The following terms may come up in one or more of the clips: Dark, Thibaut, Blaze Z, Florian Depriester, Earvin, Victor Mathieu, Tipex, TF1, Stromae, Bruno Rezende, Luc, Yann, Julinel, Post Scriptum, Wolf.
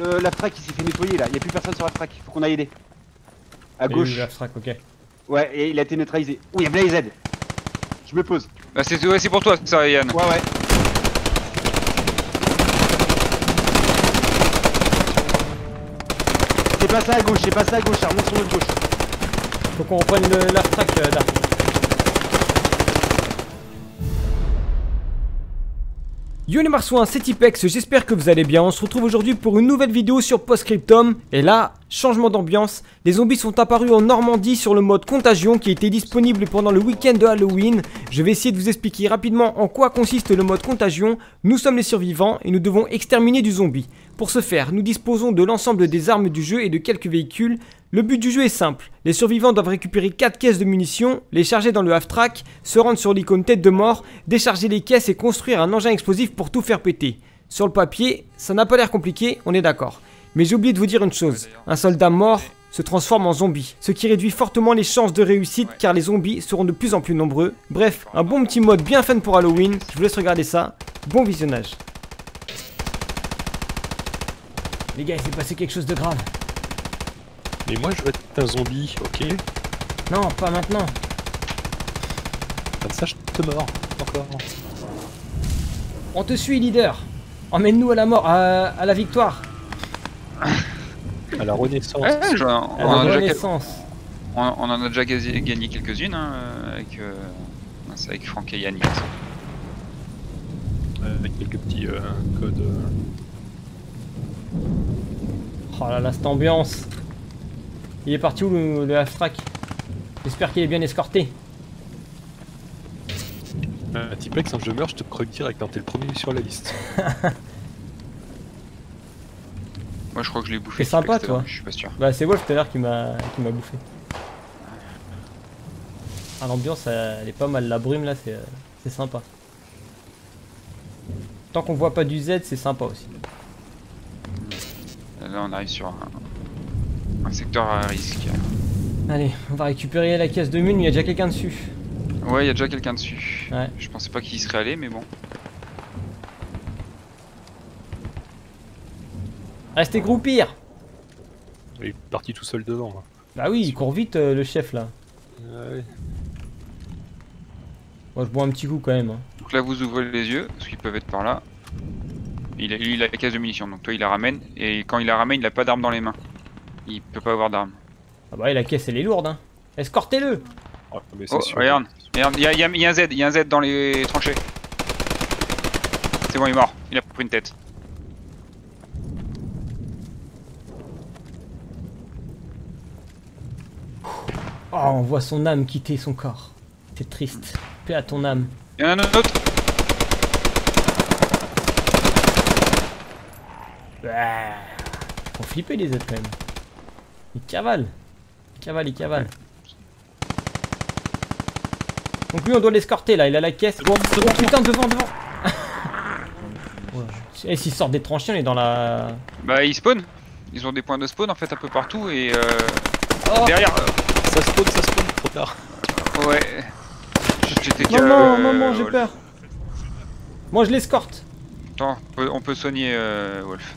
La frac, il s'est fait nettoyer là, il n'y a plus personne sur la frac, faut qu'on aille aider. À gauche. La frac, ok. Ouais, et il a été neutralisé. Oh, il y a Blaze Z. Je me pose. Bah, c'est ouais, pour toi ça, Yann. Ouais, ouais. C'est passé à gauche, c'est passé à gauche, ça remonte sur l'autre gauche. Faut qu'on reprenne la frac, Dark. Yo les marsouins, c'est Tipex, j'espère que vous allez bien. On se retrouve aujourd'hui pour une nouvelle vidéo sur Post Scriptum. Et là, changement d'ambiance, les zombies sont apparus en Normandie sur le mode Contagion qui était disponible pendant le week-end de Halloween. Je vais essayer de vous expliquer rapidement en quoi consiste le mode Contagion. Nous sommes les survivants et nous devons exterminer du zombie. Pour ce faire, nous disposons de l'ensemble des armes du jeu et de quelques véhicules. Le but du jeu est simple, les survivants doivent récupérer 4 caisses de munitions, les charger dans le half-track, se rendre sur l'icône tête de mort, décharger les caisses et construire un engin explosif pour tout faire péter. Sur le papier, ça n'a pas l'air compliqué, on est d'accord. Mais j'ai oublié de vous dire une chose, un soldat mort se transforme en zombie, ce qui réduit fortement les chances de réussite car les zombies seront de plus en plus nombreux. Bref, un bon petit mode bien fun pour Halloween, je vous laisse regarder ça, bon visionnage. Les gars, il s'est passé quelque chose de grave. Mais moi je veux être un zombie, ok? Non, pas maintenant. Comme ça je te mords, encore. On te suit, leader. Emmène-nous à la mort, à la victoire. À la renaissance. Ouais, genre, on en a déjà gagné quelques-unes hein, avec Franck et Yann. Avec quelques petits codes. Oh là là, cette ambiance. Il est parti où le half-track? J'espère qu'il est bien escorté. Tipex, quand je meurs, je te croque direct, hein, t'es le premier sur la liste. Moi je crois que je l'ai bouffé. C'est sympa toi. Je suis pas sûr. Bah c'est Wolf tout à l'heure qui m'a bouffé. Ah, l'ambiance elle est pas mal, la brume là c'est sympa. Tant qu'on voit pas du Z c'est sympa aussi. Là on arrive sur un secteur à risque. Allez, on va récupérer la caisse de mine, mais il y a déjà quelqu'un dessus. Ouais, il y a déjà quelqu'un dessus. Ouais. Je pensais pas qu'il y serait allé, mais bon. Restez groupir. Il est parti tout seul devant. Là. Bah oui, il court vite le chef là. Ouais. Moi je bois un petit coup quand même. Hein. Donc là vous ouvrez les yeux, parce qu'ils peuvent être par là. Il a la caisse de munitions, donc toi il la ramène, et quand il la ramène, il a pas d'arme dans les mains. Il peut pas avoir d'arme. Ah bah la caisse elle est lourde hein. Escortez-le. Oh, regarde, il y a un Z dans les tranchées. C'est bon, il est mort, il a pris une tête. Oh, on voit son âme quitter son corps. C'est triste, paix à ton âme. Il y en a un autre. Bah. Ils font flipper les Z quand même. Il cavale, il cavale, il cavale. Donc lui on doit l'escorter là, il a la caisse. Bon, oh putain, devant, devant. Et s'il sort des tranchées, on est dans la... Bah ils spawn. Ils ont des points de spawn en fait un peu partout et... Oh. Derrière... ça spawn, trop tard. Ouais. Non, j'ai peur. Moi je l'escorte. Attends, on peut soigner Wolf.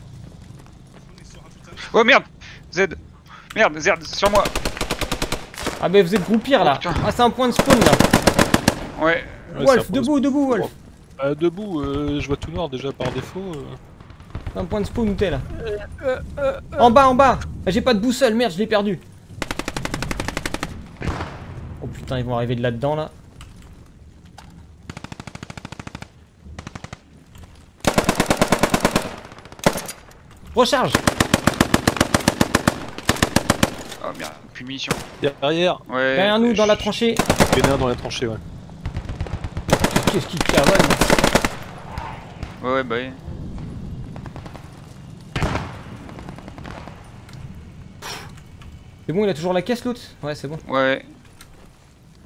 Oh merde, Z. Merde, Z, sur moi! Ah, mais vous êtes groupir là! Oh, ah, c'est un point de spawn là! Ouais! Wolf, debout, debout, Wolf! Bah, debout, je vois tout noir déjà par défaut. Un point de spawn, où t'es là? En bas, en bas! J'ai pas de boussole, merde, je l'ai perdu! Oh putain, ils vont arriver de là-dedans là! Recharge! Oh merde, plus de munitions. Derrière, ouais, derrière nous, dans la tranchée. Il y en a un dans la tranchée, ouais. Qu'est-ce qu'il cavale? Ouais, bah oui. C'est bon, il a toujours la caisse l'autre? Ouais, c'est bon. Ouais.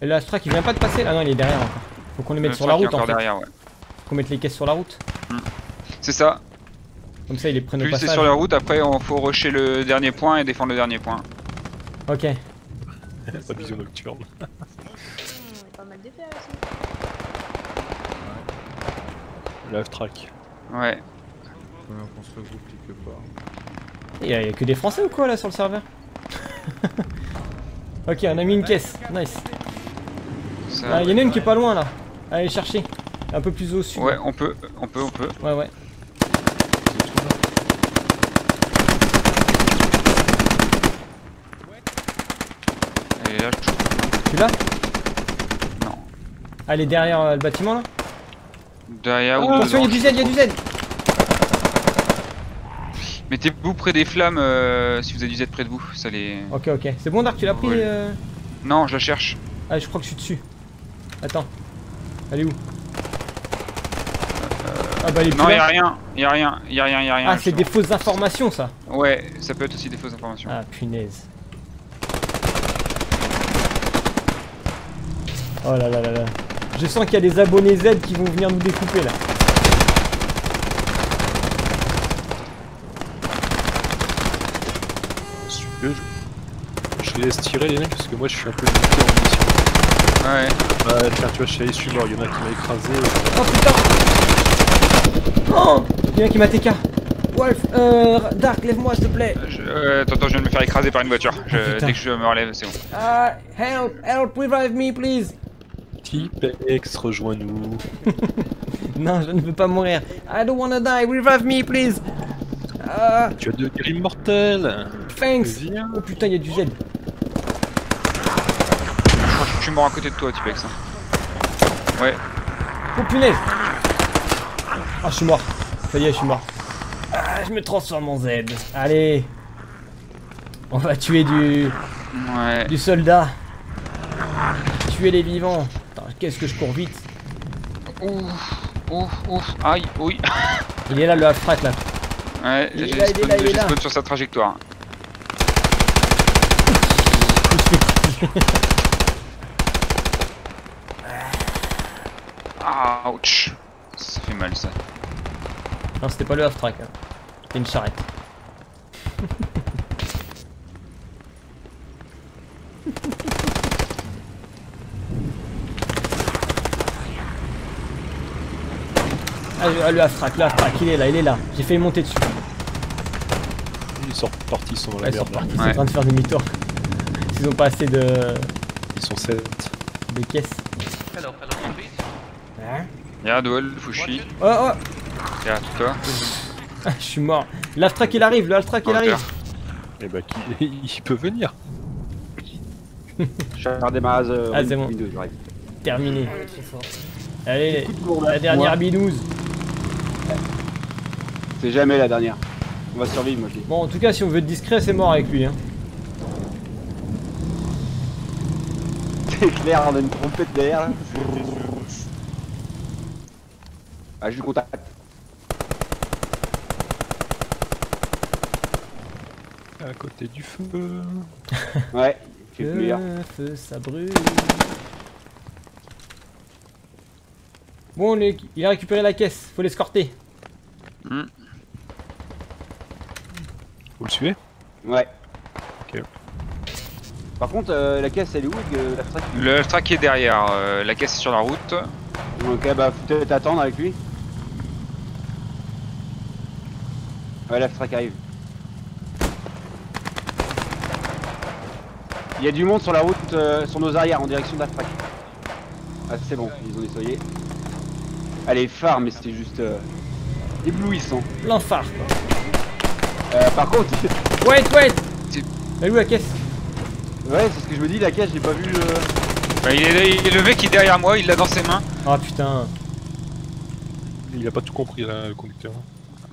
Et là, Astra qui vient pas de passer? Ah non, il est derrière encore. Faut qu'on les mette sur la route en fait. Derrière, ouais. Faut qu'on mette les caisses sur la route. C'est ça. Comme ça, ils les prennent au passage. Plus c'est sur la route, après on faut rusher le dernier point et défendre le dernier point. Ok. Pas de vision nocturne. Pas mal d'effets aussi. Le half-track. Ouais. Faut bien qu'on se regroupe quelque part. Il y a que des Français ou quoi là sur le serveur? Ok, on a mis une caisse, nice. Ah, il y en a une qui est pas loin là. Allez chercher, un peu plus au sud. Ouais, on peut. Ouais. Elle est là, je trouve. Tu l'as? Non. Elle est derrière le bâtiment là. Derrière où? Attention, il y a du Z, Mettez-vous près des flammes si vous avez du Z près de vous, ça les... Ok, c'est bon Dark, tu l'as pris? Non, je la cherche. Ah, je crois que je suis dessus. Attends, elle est où? Ah bah elle est plus. Non, y'a rien. Ah, c'est des fausses informations ça? Ouais, ça peut être aussi des fausses informations. Ah punaise. Oh là là là là. Je sens qu'il y a des abonnés Z qui vont venir nous découper là. Je les laisse tirer les mecs parce que moi je suis un peu limité en mission. Ouais. Bah tiens, tu vois, je suis mort, il y en a qui m'a écrasé. Oh putain! Oh! Il y en a qui m'a TK. Wolf, Dark, lève-moi s'il te plaît. Attends, je viens de me faire écraser par une voiture. Dès que je me relève, c'est bon. Help, revive me please! Tipex, rejoins-nous. Non, je ne veux pas mourir. I don't wanna die, revive me please! Tu as deux grimes mortelles. Thanks. Oh putain, il y a du Z. Je crois que je suis mort à côté de toi, Tipex. Ouais. Oh punaise. Ah, je suis mort. Ça y est, je suis mort. Ah, je me transforme en Z. Allez. On va tuer du... Ouais. Du soldat. Tuer les vivants. Qu'est-ce que je cours vite. Ouf. Aïe, oui. Il est là, le half-frat, là. Ouais, j'ai spawn sur sa trajectoire. Ouch. Ça fait mal ça. Non, c'était pas le half-track, hein. C'était une charrette. Ah, le half-track, il est là. J'ai failli monter dessus. Ils sont repartis, ils sont dans la merde. Ils sont en train de faire demi-tour. Ils ont pas assez de... Ils sont 7. Des caisses. Y'a un duel, Fushi. Y'a tout toi. Je suis mort. L'half-track il arrive, Et bah il peut venir. Je vais redémarrer. Ah c'est bon. Terminé. Allez, la dernière bidouze. C'est jamais la dernière. On va survivre, moi je dis. Bon, en tout cas, si on veut être discret, c'est mort avec lui. Hein. C'est clair, on a une trompette derrière là. Ah, je lui contacte. À côté du feu. Ouais, c'est le meilleur. Feu, ça brûle. Bon, il a récupéré la caisse, faut l'escorter. Vous le suivez? Ouais. Ok. Par contre, la caisse elle est où? Le half-track est derrière, la caisse est sur la route. Ok, bah faut peut-être attendre avec lui. Ouais, le half-track arrive. Il y a du monde sur la route, sur nos arrières en direction de half-track. Ah, c'est bon, ils ont nettoyé. Allez, phare, mais c'était juste éblouissant. Plein phare. Par contre... Wait Elle est où la caisse? Ouais, c'est ce que je me dis, la caisse, je l'ai pas vu... Bah, il est levé qui est derrière moi, il l'a dans ses mains. Ah putain. Il a pas tout compris, là, le conducteur.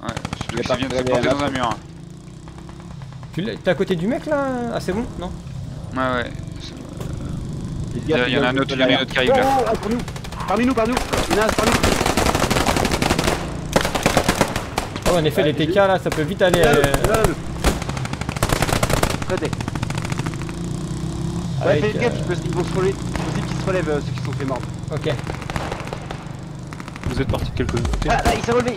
Ouais, je viens de se planter dans un mur. T'es à côté du mec, là? Ah, c'est bon? Non? Ouais. Il y en a un autre qui arrive, là. Parmi nous. Oh, en effet, les TK là, ça peut vite aller. Prêtez. Ouais, fais gaffe, ils vont se relever. Possible qu'ils se relèvent, ceux qui sont fait morts. Ok. Vous êtes partis de quelque côté. Ah, là, il s'est relevé.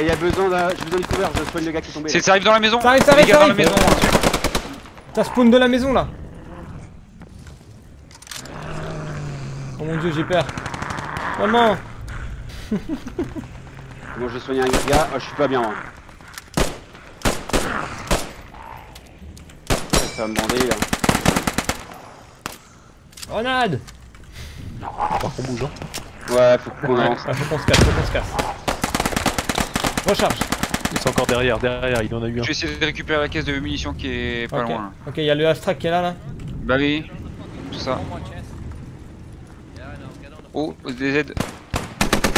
Il y a besoin d'un. J'ai besoin de couvert, je soigne le gars qui est tombé. Ça arrive dans la maison. Ça arrive dans la maison. Ça spawn de la maison là. Oh mon dieu, j'ai peur. Maman. Bon, j'ai soigné un gars. Oh, je suis pas bien, moi. Ça va me demander, là. Grenade. Par contre, bouge, hein. Ouais, faut qu'on avance. Faut qu'on se casse, faut qu'on se casse. Recharge. Ils sont encore derrière, il en a eu un. Je vais essayer de récupérer la caisse de munitions qui est pas loin. Ok, il y a le Astrak qui est là, Bah oui, tout ça. Oh, des aides.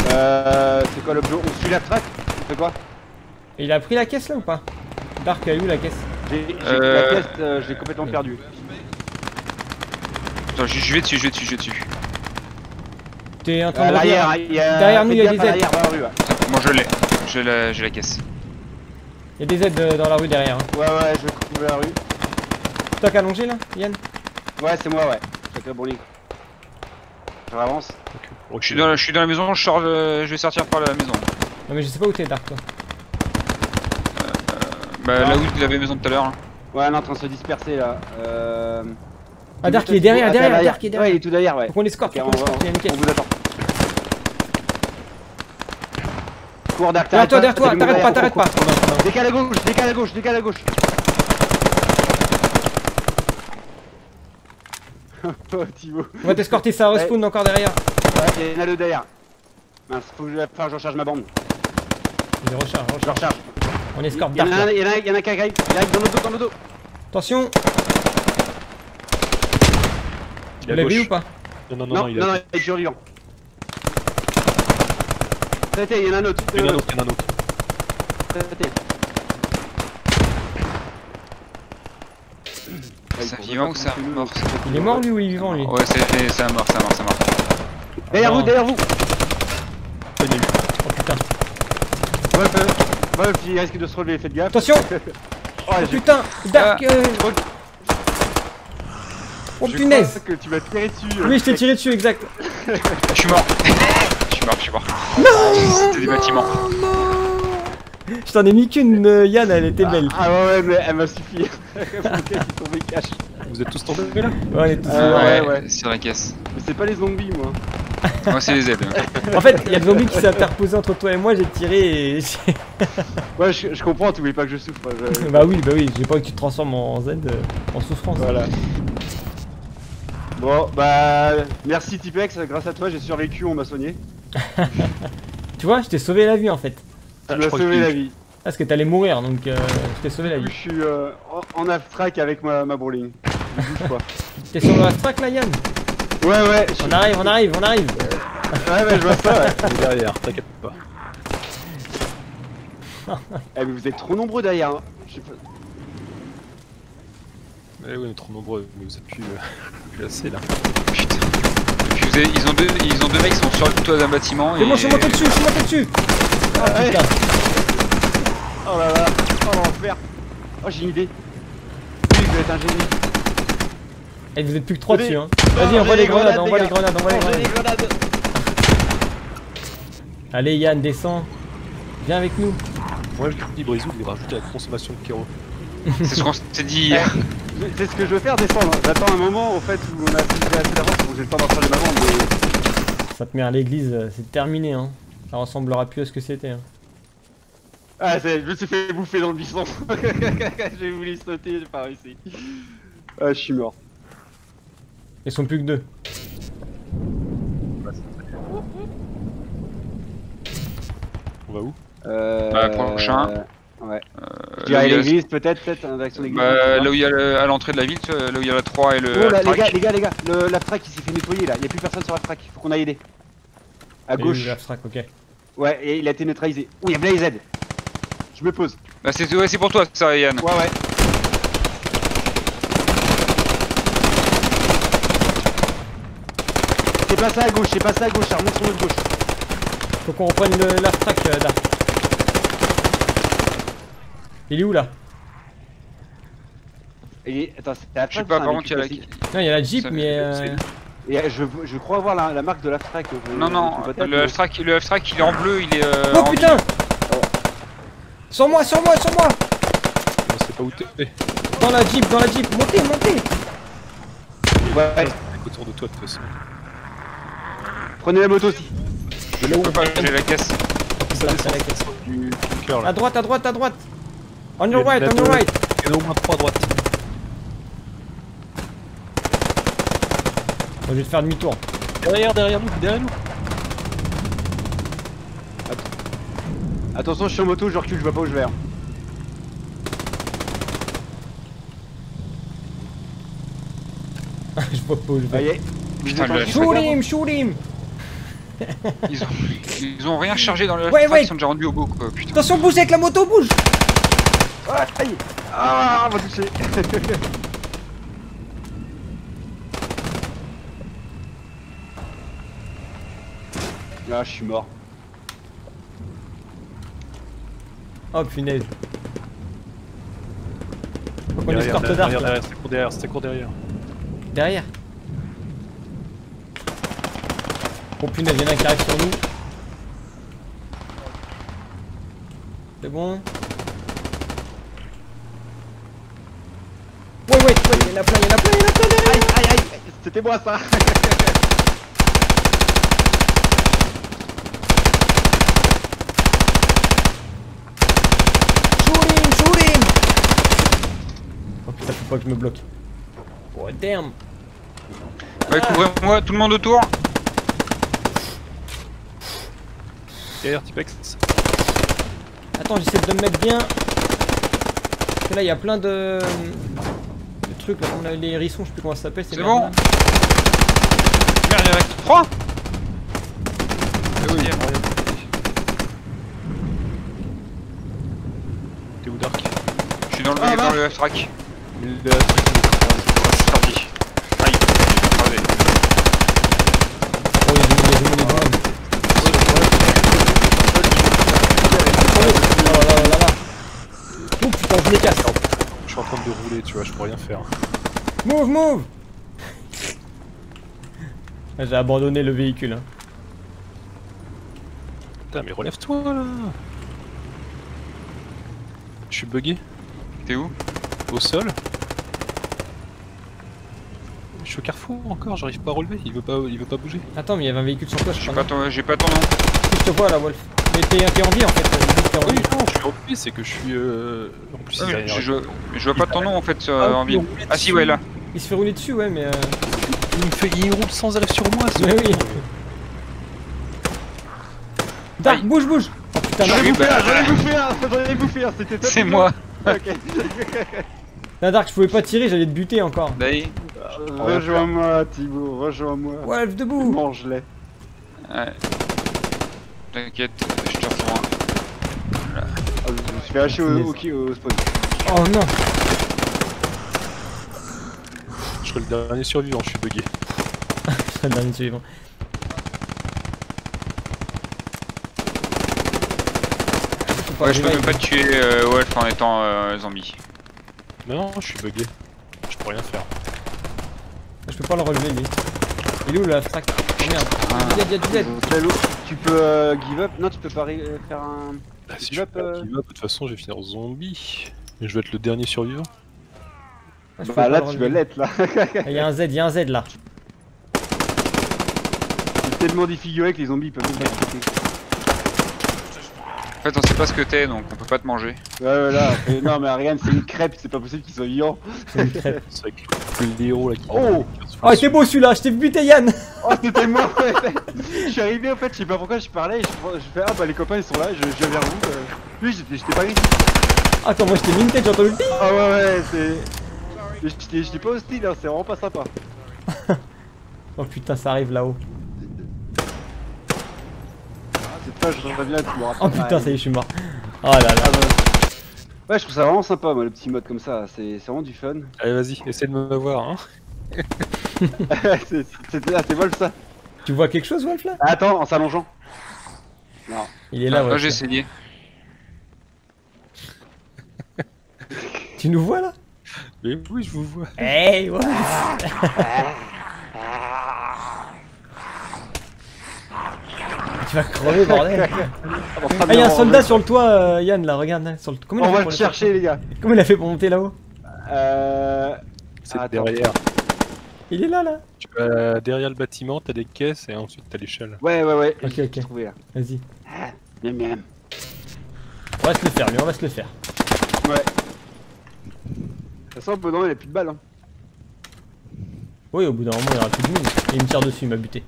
C'est quoi l'objet? On suit l'Astrak? On fait quoi? Il a pris la caisse là ou pas? Dark a eu la caisse. J'ai la caisse, j'ai complètement perdu. Attends, je vais dessus. T'es en train de derrière, derrière nous, il y a des aides. Bon, je l'ai. J'ai la caisse. Y'a des aides dans la rue derrière. Hein. Ouais, je vais couper la rue. T'as qu'à allonger là, Yann? Ouais, c'est moi, ouais. Sacré bon lit. Je avance. Okay. Je suis dans la maison, je vais sortir par la maison. Non, mais je sais pas où t'es, Dark, toi. Bah, là où il avait maison tout à l'heure. Hein. Ouais, non, en train de se disperser là. Ah, Dark, il est derrière, Dark, il est derrière. Ouais, il est tout derrière, ouais. Faut qu'on escorte, il y a une caisse. On vous attend. Derrière toi, t'arrête pas. Décale à gauche. On va t'escorter, ça respawn encore derrière. Ouais, il y en a deux derrière. Mince, faut que je recharge ma bande. Il recharge, On escorte Dark. Il y en a un qui arrive, dans le dos. Attention. Il l'a vu ou pas? Non, il est toujours vivant. Il y en a un autre. C'est un vivant ou c'est un mort? Il est mort lui ou il est vivant lui? Ouais, c'est un mort, Derrière vous. Oh putain. Wolf, il risque de se relever, faites gaffe. Attention. Oh putain, Dark. Oh punaise que tu vas te tirer dessus. Oui, je t'ai tiré dessus, exact. Je suis mort. Je suis mort. C'était des bâtiments. Je t'en ai mis qu'une, Yann, elle était belle. Ah ouais, mais elle m'a suffi. Vous êtes tous tombés là? Ouais, on est tous ouais, sur la caisse. Mais c'est pas les zombies, moi. Moi, c'est les aides. En fait, il y a le zombie qui s'est interposé entre toi et moi, j'ai tiré et... Ouais, je comprends, t'oublies pas que je souffre. Bah oui, j'ai pas que tu te transformes en Z, en souffrance. Voilà. Bon, bah... Merci Tipex, grâce à toi, j'ai survécu, on m'a soigné. Tu vois, je t'ai sauvé la vie en fait. Tu m'as sauvé la vie. Parce que t'allais mourir donc je t'ai sauvé la vie. Je suis en half-track avec ma bowling. T'es sur le half-track là, Yann? Ouais. On arrive. Ouais, je vois ça, ouais. Derrière, t'inquiète pas. Eh, mais vous êtes trop nombreux derrière. Hein. Je sais pas. Eh oui, on est trop nombreux, mais vous êtes plus assez là. Putain. Ils ont deux mecs qui sont sur le toit d'un bâtiment. C'est bon, je suis monté dessus. Ah, putain. Oh là là, oh l'enfer. Oh, j'ai une idée. Luc, vous êtes un génie. Et vous êtes plus que 3 dessus, hein. Vas-y, envoie les grenades. Allez, Yann, descends. Viens avec nous. Moi, je dis Brésil, il va rajouter la consommation de Kero. C'est ce qu'on s'est dit hier. C'est ce que je veux faire, descendre. J'attends un moment en fait où on a assez d'avance pour que j'ai le temps d'entraîner ma bande. Mais... Ça te met à l'église, c'est terminé hein. Ça ressemblera plus à ce que c'était. Hein. Ah, je me suis fait bouffer dans le buisson. J'ai voulu sauter, j'ai pas réussi. Ah, je suis mort. Ils sont plus que deux. On va où? Prochain. Ouais. Tu à l'église peut-être une action d'église. Là où il y a à l'entrée de la ville, là où il y a la 3 et le... Oh là, les gars, la track il s'est fait nettoyer là, il n'y a plus personne sur la track, faut qu'on aille aider. À gauche. Ok. Ouais, et il a été neutralisé. Ouh, il y a Blaze Z. Je me pose. Bah c'est ouais, pour toi ça, Yann. Ouais. C'est passé à gauche, ça remonte sur l'autre gauche. Faut qu'on reprenne la track là. Il est où là? Attends, c'est la track. Je sais pas, par contre, il y a la... Non, il y a la Jeep, mais. Je crois avoir la marque de la track. Non, le F-Track, il est en bleu, il est. Oh putain! Sur moi! Je sais pas où t'es. Dans la Jeep, montez! Ouais, autour de toi de toute façon. Prenez la moto aussi. Je peux pas bouger la caisse. Ça descend la caisse du cœur là. A droite, à droite, à droite. On your right, on your right. Il y en a au moins 3 à droite. Je vais te faire demi-tour. Derrière, derrière nous. Attention, je suis en moto, je recule, je vois pas où je vais. Je vois pas où je vais. Allez, shoot him, shoot him. Ils ont rien chargé dans le ouais, ouais. Ils sont déjà rendus au bout quoi, putain. Attention, bouge avec la moto, bouge. Ah, aïe. Ah, on va toucher. Ah, je suis mort. Oh punaise. Faut qu'on escorte Dark. Derrière, c'était court derrière, Derrière. Oh punaise, y'en a un qui arrive sur nous. C'est bon. Ouais, y'en a plein derrière. Aïe. C'était moi ça. Ça faut pas que je me bloque. Oh damn. Ouais, couvrez-moi, tout le monde autour. Derrière Tipex. Attends, j'essaie de me mettre bien. Parce que là, il y a plein de... trucs là, on a les hérissons, je sais plus comment ça s'appelle. C'est bon. Merde, il y en a 3. Oui. T'es où Dark? Je suis dans le F-track. Le truc est sorti. Aïe, il est crevé. Oh putain, je les casse. Je suis en train de rouler, tu vois, je peux rien faire. Move. J'ai abandonné le véhicule. Hein. Putain, mais relève-toi là. Je suis bugué. T'es où? Au sol. Je suis au carrefour encore, j'arrive pas à relever, il veut pas bouger. Attends, mais il y avait un véhicule sur toi, j'ai pas ton nom. Je te vois là, Wolf. Mais t'es en vie en fait. Oui, non, je suis en vie, c'est que je suis. En plus, ouais, je vois pas ton nom en fait en vie. Ah, si, ouais, là. Il se fait rouler dessus, ouais, mais. Il roule sans arrêt sur moi, c'est oui. Dark, bouge. Oh putain, j'allais bouffer, c'était top. C'est moi. Ok. La Dark, je pouvais pas tirer, j'allais te buter encore. Rejoins-moi, Thibaut, rejoins-moi. Wolf, debout. Mange-les. Ouais. T'inquiète, je te rejoins. Voilà. Oh, je me suis fait hacher au spawn. Oh non. Je serais le dernier survivant, je suis bugué. Je serais le dernier survivant. Ouais, je peux même pas tuer Wolf en étant zombie. Non, je suis bugué. Je peux rien faire. Je peux pas le relever, lui. Il est où le frac? Merde. Il y a du Z. Tu peux give up? Non, tu peux pas faire un. Bah, si je peux give up, de toute façon, je vais finir zombie. Et je vais être le dernier survivant. Ah, bah là, tu vas l'être là. Il y a un Z, là. C'est tellement défiguré que les zombies peuvent pas se. En fait, on sait pas ce que t'es, donc on peut pas te manger. Ouais, là, non, mais Ariane, c'est une crêpe, c'est pas possible qu'il soit vivant. C'est une crêpe. C'est avec le héros là qui. Oh, c'est beau celui-là, je t'ai buté Yann. Oh, c'était moi, ouais. Je suis arrivé en fait, je sais pas pourquoi je parlais, et je fais ah bah les copains ils sont là, je viens vers vous. Lui, j'étais pas ici. Attends, moi j'étais minté, j'ai entendu le ping. Ah ouais, c'est. J'étais pas hostile, hein, c'est vraiment pas sympa. Oh putain, ça arrive là-haut. Oh putain, ça y est, je suis mort. Oh là là. Ouais, je trouve ça vraiment sympa, moi, le petit mode comme ça. C'est vraiment du fun. Allez, vas-y, essaie de me voir. Hein. C'est Wolf ça. Tu vois quelque chose, Wolf là? Attends, en s'allongeant. Non. Il est là, Wolf. J'ai essayé. Tu nous vois là? Mais oui, je vous vois. Hey, Wolf. Tu vas crever, bordel. Ah, y'a un soldat sur le toit, Yann, là, regarde. Là, sur le... Comment on va le chercher, les gars. Comment il a fait pour monter là-haut? C'est derrière. Il est là, là. Tu vas derrière le bâtiment, t'as des caisses et ensuite t'as l'échelle. Ouais, ouais, ouais. Ok, ok. Vas-y. Ah, bien, bien. On va se le faire, lui, on va se le faire. Ouais. De toute façon, au bout d'un moment, il a plus de balles. Hein. Oui, au bout d'un moment, il aura plus de mine. Et il me tire dessus, il m'a buté.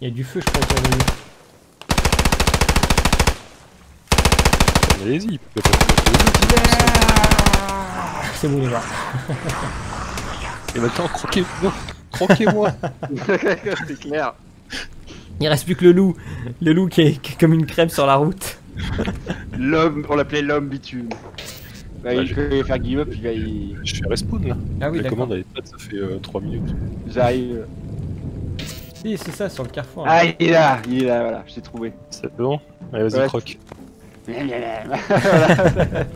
Il y a du feu, je pense, autour de lui. Allez-y, c'est bon, les gars. Et maintenant, croquez-moi. Croquez-moi. C'est clair. Il reste plus que le loup. Le loup qui est comme une crème sur la route. L'homme, on l'appelait l'homme bitume. Bah, ouais, il peut faire game up, il va y... Je fais respawn là. Ah oui, la commande à l'état, ça fait 3 minutes. J'arrive. Si, c'est ça, sur le carrefour. Hein. Ah, il est là, voilà, je t'ai trouvé. C'est bon. Allez, vas-y, ouais. Croque. Voilà.